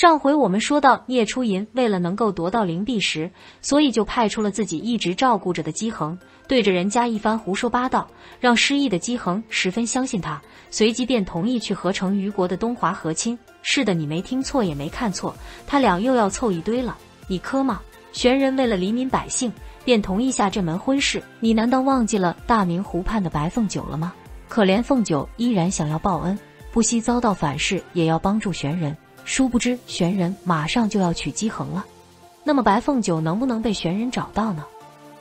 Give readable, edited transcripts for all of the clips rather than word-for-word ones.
上回我们说到，聂初银为了能够夺到灵璧石，所以就派出了自己一直照顾着的姬恒，对着人家一番胡说八道，让失忆的姬恒十分相信他，随即便同意去合成虞国的东华和亲。是的，你没听错也没看错，他俩又要凑一堆了。你磕吗？玄人为了黎民百姓，便同意下这门婚事。你难道忘记了大明湖畔的白凤九了吗？可怜凤九依然想要报恩，不惜遭到反噬，也要帮助玄人。殊不知，玄人马上就要娶姬恒了，那么白凤九能不能被玄人找到呢？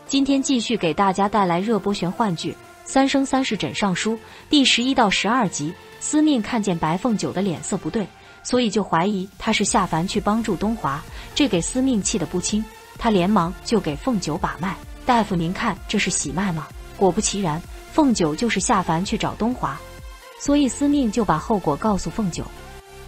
今天继续给大家带来热播玄幻剧《三生三世枕上书》第11到12集。司命看见白凤九的脸色不对，所以就怀疑他是下凡去帮助东华，这给司命气得不轻，他连忙就给凤九把脉。大夫您看这是喜脉吗？果不其然，凤九就是下凡去找东华，所以司命就把后果告诉凤九。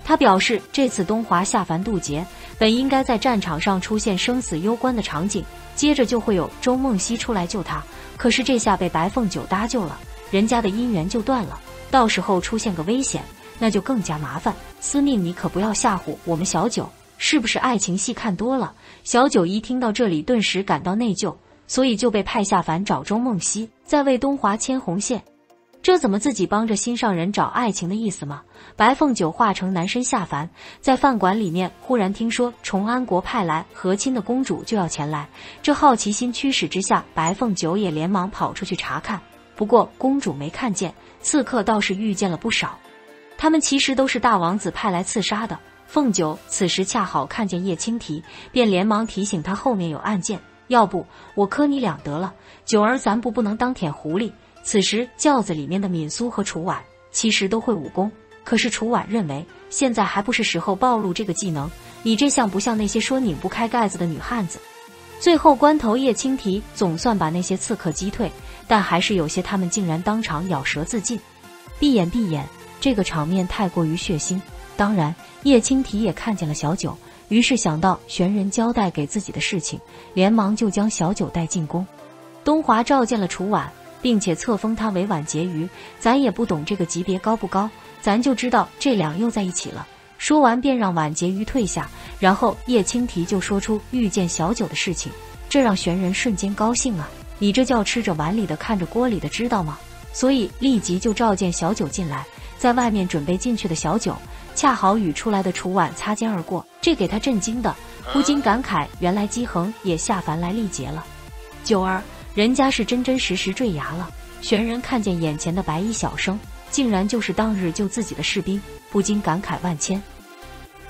他表示，这次东华下凡渡劫，本应该在战场上出现生死攸关的场景，接着就会有周梦溪出来救他。可是这下被白凤九搭救了，人家的姻缘就断了，到时候出现个危险，那就更加麻烦。司命，你可不要吓唬我们小九，是不是爱情戏看多了？小九一听到这里，顿时感到内疚，所以就被派下凡找周梦溪，在为东华牵红线。这怎么自己帮着心上人找爱情的意思吗？白凤九化成男身下凡，在饭馆里面忽然听说崇安国派来和亲的公主就要前来，这好奇心驱使之下，白凤九也连忙跑出去查看，不过公主没看见，刺客倒是遇见了不少，他们其实都是大王子派来刺杀的。凤九此时恰好看见叶青提，便连忙提醒他后面有暗箭，要不我磕你两得了，九儿咱不能当舔狐狸。此时轿子里面的敏苏和楚婉其实都会武功，可是楚婉认为现在还不是时候暴露这个技能，你这像不像那些说拧不开盖子的女汉子？最后关头，叶青提总算把那些刺客击退，但还是有些他们竟然当场咬舌自尽。闭眼，这个场面太过于血腥。当然叶青提也看见了小九，于是想到玄人交代给自己的事情，连忙就将小九带进宫。东华召见了楚婉，并且册封他为婉婕妤，咱也不懂这个级别高不高，咱就知道这俩又在一起了。说完便让婉婕妤退下，然后叶青提就说出遇见小九的事情，这让玄人瞬间高兴啊，你这叫吃着碗里的看着锅里的，知道吗？所以立即就召见小九进来，在外面准备进去的小九，恰好与出来的楚婉擦肩而过，这给他震惊的，忽禁感慨，原来姬恒也下凡来历劫了。九儿，人家是真真实实坠崖了。玄人看见眼前的白衣小生，竟然就是当日救自己的士兵，不禁感慨万千，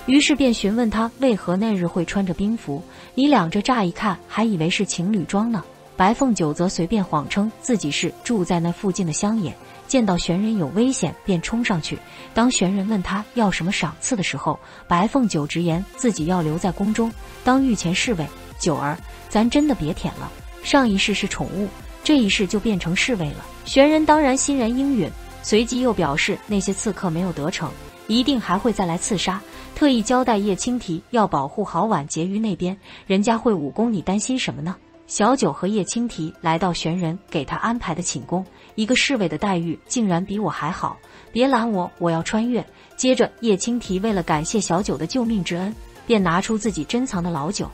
于是便询问他为何那日会穿着兵服，你俩这乍一看还以为是情侣装呢。白凤九则随便谎称自己是住在那附近的乡野，见到玄人有危险便冲上去，当玄人问他要什么赏赐的时候，白凤九直言自己要留在宫中当御前侍卫。九儿，咱真的别舔了，上一世是宠物，这一世就变成侍卫了。玄人当然欣然应允，随即又表示那些刺客没有得逞，一定还会再来刺杀，特意交代叶青提要保护好婉婕妤那边，人家会武功，你担心什么呢？小九和叶青提来到玄人给他安排的寝宫，一个侍卫的待遇竟然比我还好，别拦我，我要穿越。接着叶青提为了感谢小九的救命之恩，便拿出自己珍藏的老酒。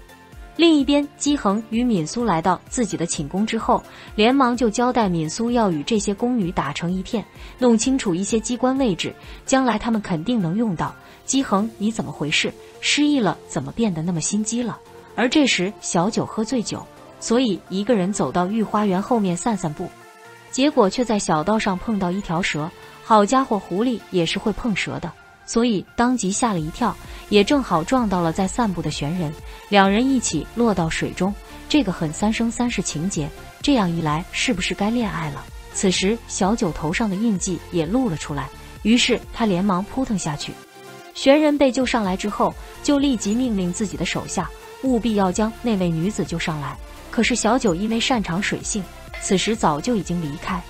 另一边，姬恒与敏苏来到自己的寝宫之后，连忙就交代敏苏要与这些宫女打成一片，弄清楚一些机关位置，将来他们肯定能用到。姬恒，你怎么回事？失忆了，怎么变得那么心机了？而这时小九喝醉酒，所以一个人走到御花园后面散散步，结果却在小道上碰到一条蛇。好家伙，狐狸也是会碰蛇的，所以当即吓了一跳，也正好撞到了在散步的玄人，两人一起落到水中，这个很三生三世情节，这样一来是不是该恋爱了？此时小九头上的印记也露了出来，于是他连忙扑腾下去。玄人被救上来之后，就立即命令自己的手下务必要将那位女子救上来，可是小九因为擅长水性，此时早就已经离开，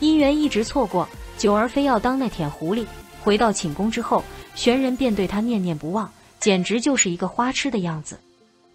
姻缘一直错过，九儿非要当那舔狐狸。回到寝宫之后，玄人便对他念念不忘，简直就是一个花痴的样子。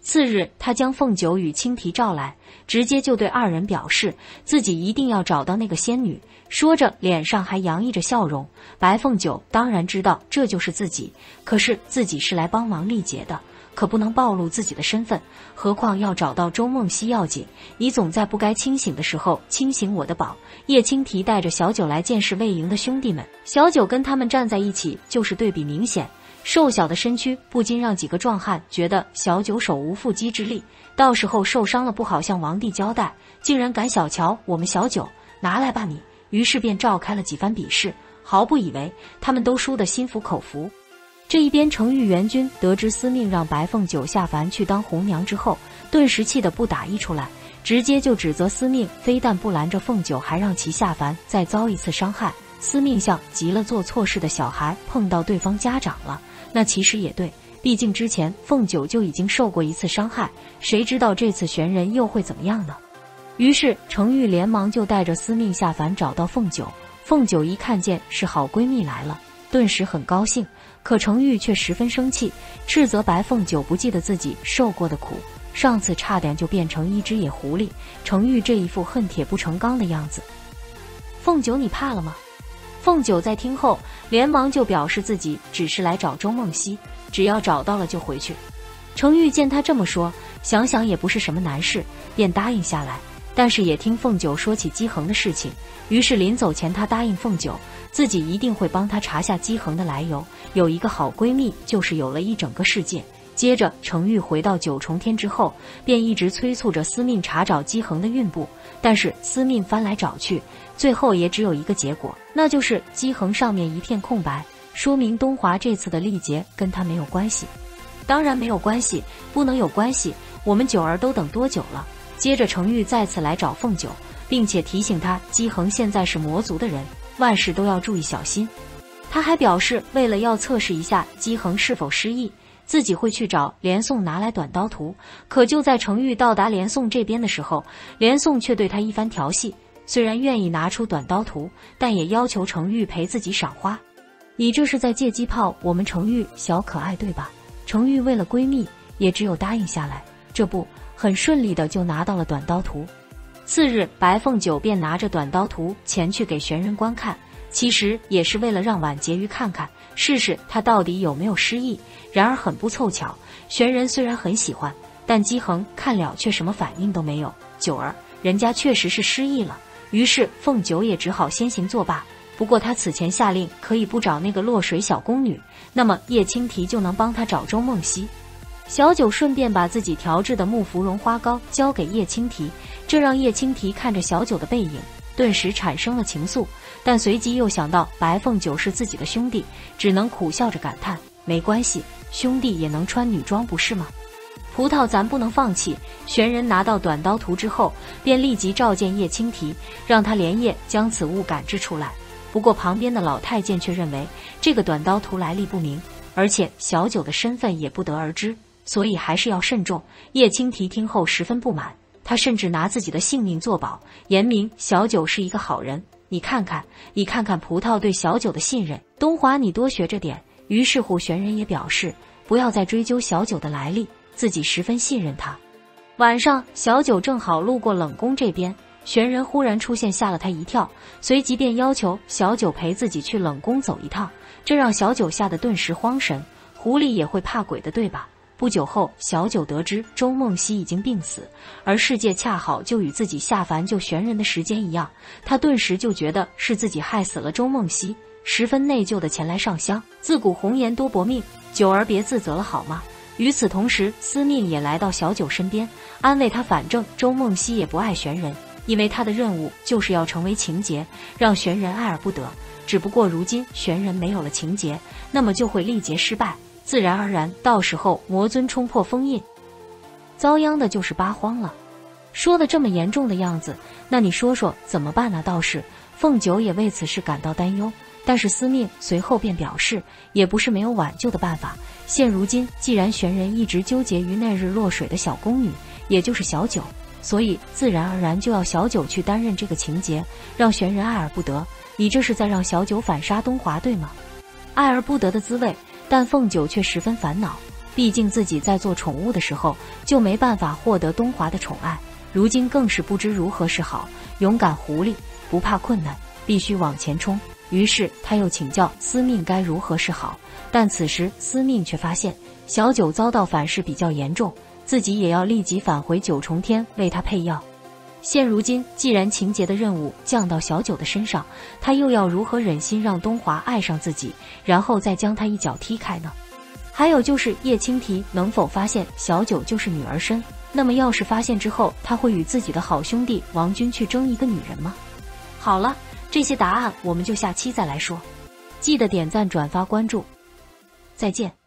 次日，他将凤九与青提召来，直接就对二人表示自己一定要找到那个仙女，说着脸上还洋溢着笑容。白凤九当然知道这就是自己，可是自己是来帮忙历劫的，可不能暴露自己的身份，何况要找到周梦溪要紧。你总在不该清醒的时候清醒我的宝。叶青提带着小九来见识魏营的兄弟们，小九跟他们站在一起，就是对比明显。瘦小的身躯不禁让几个壮汉觉得小九手无缚鸡之力，到时候受伤了不好向王帝交代。竟然敢小瞧我们小九，拿来吧你！于是便召开了几番比试，毫不以为他们都输得心服口服。这一边，程昱元君得知司命让白凤九下凡去当红娘之后，顿时气得不打一处来，直接就指责司命非但不拦着凤九，还让其下凡再遭一次伤害。司命像极了做错事的小孩碰到对方家长了。那其实也对，毕竟之前凤九就已经受过一次伤害，谁知道这次玄人又会怎么样呢？于是程昱连忙就带着司命下凡找到凤九。凤九一看见是好闺蜜来了，顿时很高兴，可程昱却十分生气，斥责白凤九不记得自己受过的苦，上次差点就变成一只野狐狸。程昱这一副恨铁不成钢的样子。凤九，你怕了吗？凤九在听后连忙就表示自己只是来找周梦溪，只要找到了就回去。程昱见他这么说，想想也不是什么难事，便答应下来。但是也听凤九说起姬恒的事情，于是临走前他答应凤九，自己一定会帮他查下姬恒的来由。有一个好闺蜜，就是有了一整个世界。接着程昱回到九重天之后，便一直催促着司命查找姬恒的运部，但是司命翻来找去，最后也只有一个结果，那就是姬恒上面一片空白，说明东华这次的历劫跟他没有关系。当然没有关系，不能有关系，我们九儿都等多久了？接着程昱再次来找凤九，并且提醒他姬恒现在是魔族的人，万事都要注意小心。他还表示为了要测试一下姬恒是否失忆，自己会去找连宋拿来短刀图。可就在程昱到达连宋这边的时候，连宋却对他一番调戏，虽然愿意拿出短刀图，但也要求程昱陪自己赏花。你这是在借机泡我们程昱小可爱对吧？程昱为了闺蜜也只有答应下来，这不很顺利的就拿到了短刀图。次日，白凤九便拿着短刀图前去给玄人观看，其实也是为了让婉婕妤看看，试试他到底有没有失忆。然而很不凑巧，玄人虽然很喜欢，但姬恒看了却什么反应都没有。九儿，人家确实是失忆了。于是凤九也只好先行作罢。不过他此前下令可以不找那个落水小宫女，那么叶青提就能帮他找周梦溪。小九顺便把自己调制的木芙蓉花糕交给叶青提，这让叶青提看着小九的背影，顿时产生了情愫，但随即又想到白凤九是自己的兄弟，只能苦笑着感叹：没关系，兄弟也能穿女装不是吗？葡萄咱不能放弃。玄人拿到短刀图之后，便立即召见叶青提，让他连夜将此物赶制出来。不过旁边的老太监却认为这个短刀图来历不明，而且小九的身份也不得而知，所以还是要慎重。叶青提听后十分不满，他甚至拿自己的性命作保，言明小九是一个好人。你看看葡萄对小九的信任，东华你多学着点。于是乎，玄人也表示不要再追究小九的来历，自己十分信任他。晚上，小九正好路过冷宫这边，玄人忽然出现，吓了他一跳，随即便要求小九陪自己去冷宫走一趟，这让小九吓得顿时慌神。狐狸也会怕鬼的对吧？不久后，小九得知周梦溪已经病死，而世界恰好就与自己下凡救玄人的时间一样，他顿时就觉得是自己害死了周梦溪，十分内疚的前来上香。自古红颜多薄命，九儿别自责了好吗？与此同时，司命也来到小九身边，安慰他，反正周梦溪也不爱玄人，因为他的任务就是要成为情劫，让玄人爱而不得。只不过如今玄人没有了情劫，那么就会历劫失败。自然而然，到时候魔尊冲破封印，遭殃的就是八荒了。说的这么严重的样子，那你说说怎么办呢？倒是凤九也为此事感到担忧，但是司命随后便表示，也不是没有挽救的办法。现如今，既然玄人一直纠结于那日落水的小宫女，也就是小九，所以自然而然就要小九去担任这个情节，让玄人爱而不得。你这是在让小九反杀东华对吗？爱而不得的滋味。但凤九却十分烦恼，毕竟自己在做宠物的时候就没办法获得东华的宠爱，如今更是不知如何是好。勇敢狐狸不怕困难，必须往前冲。于是他又请教司命该如何是好，但此时司命却发现小九遭到反噬比较严重，自己也要立即返回九重天为他配药。现如今，既然情节的任务降到小九的身上，他又要如何忍心让东华爱上自己，然后再将他一脚踢开呢？还有就是叶青提能否发现小九就是女儿身？那么要是发现之后，他会与自己的好兄弟王军去争一个女人吗？好了，这些答案我们就下期再来说。记得点赞、转发、关注，再见。